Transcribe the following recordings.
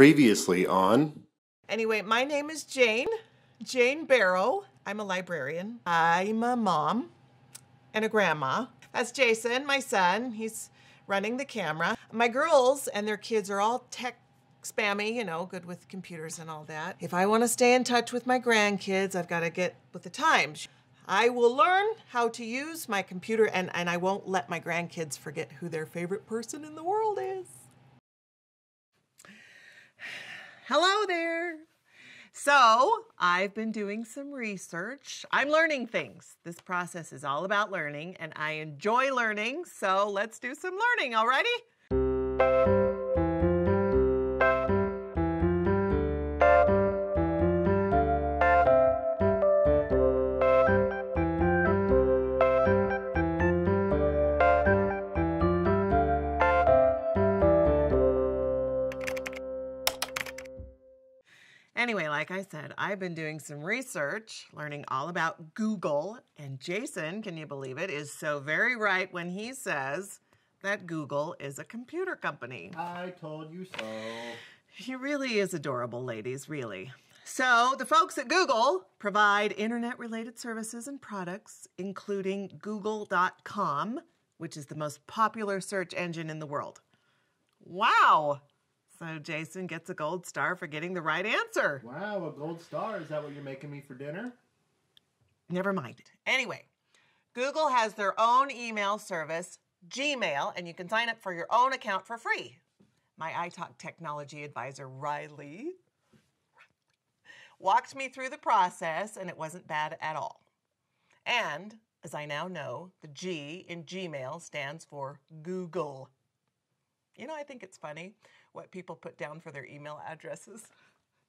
Previously on... Anyway, my name is Jane, Jane Barrow. I'm a librarian. I'm a mom and a grandma. That's Jason, my son. He's running the camera. My girls and their kids are all tech spammy, you know, good with computers and all that. If I want to stay in touch with my grandkids, I've got to get with the times. I will learn how to use my computer, and I won't let my grandkids forget who their favorite person in the world is. Hello there. So I've been doing some research. I'm learning things. This process is all about learning, and I enjoy learning. So let's do some learning, alrighty? Anyway, like I said, I've been doing some research, learning all about Google, and Jason, can you believe it, is so very right when he says that Google is a computer company. I told you so. He really is adorable, ladies, really. So the folks at Google provide internet-related services and products, including Google.com, which is the most popular search engine in the world. Wow! So Jason gets a gold star for getting the right answer. Wow, a gold star. Is that what you're making me for dinner? Never mind. Anyway, Google has their own email service, Gmail, and you can sign up for your own account for free. My iTOK technology advisor, Riley, walked me through the process, and it wasn't bad at all. And, as I now know, the G in Gmail stands for Google. You know, I think it's funny what people put down for their email addresses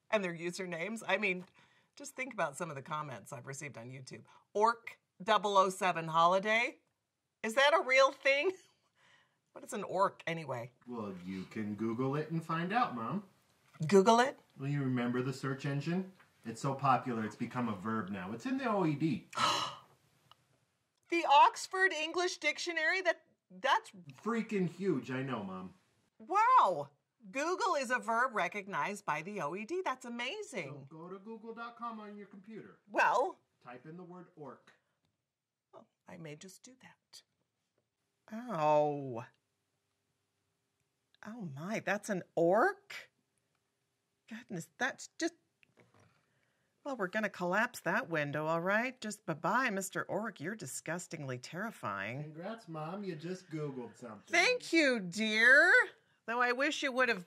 and their usernames. I mean, just think about some of the comments I've received on YouTube. Orc 007 holiday? Is that a real thing? What is an orc anyway? Well, you can Google it and find out, Mom. Google it? Well, you remember the search engine? It's so popular, it's become a verb now. It's in the OED. The Oxford English Dictionary? That's... freaking huge, I know, Mom. Wow. Google is a verb recognized by the OED. That's amazing. So go to google.com on your computer. Well, type in the word orc. Oh, I may just do that. Ow. Oh my, that's an orc? Goodness, that's just... Well, we're going to collapse that window, all right? Just bye-bye, Mr. Orc. You're disgustingly terrifying. Congrats, Mom. You just Googled something. Thank you, dear. Though I wish you would have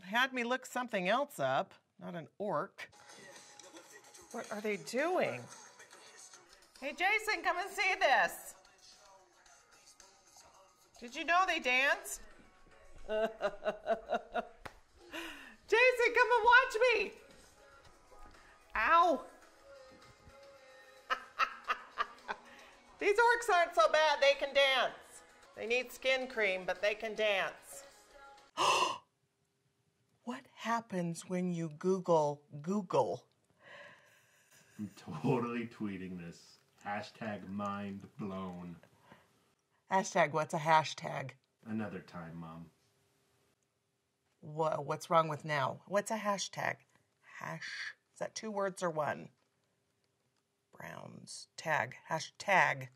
had me look something else up. Not an orc. What are they doing? Hey, Jason, come and see this. Did you know they danced? Jason, come and watch me. Ow. These orcs aren't so bad. They can dance. They need skin cream, but they can dance. What happens when you Google Google? I'm totally tweeting this. Hashtag mind blown. Hashtag what's a hashtag? Another time, Mom. Whoa, what's wrong with now? What's a hashtag? Hash. Is that two words or one? Browns. Tag. Hashtag.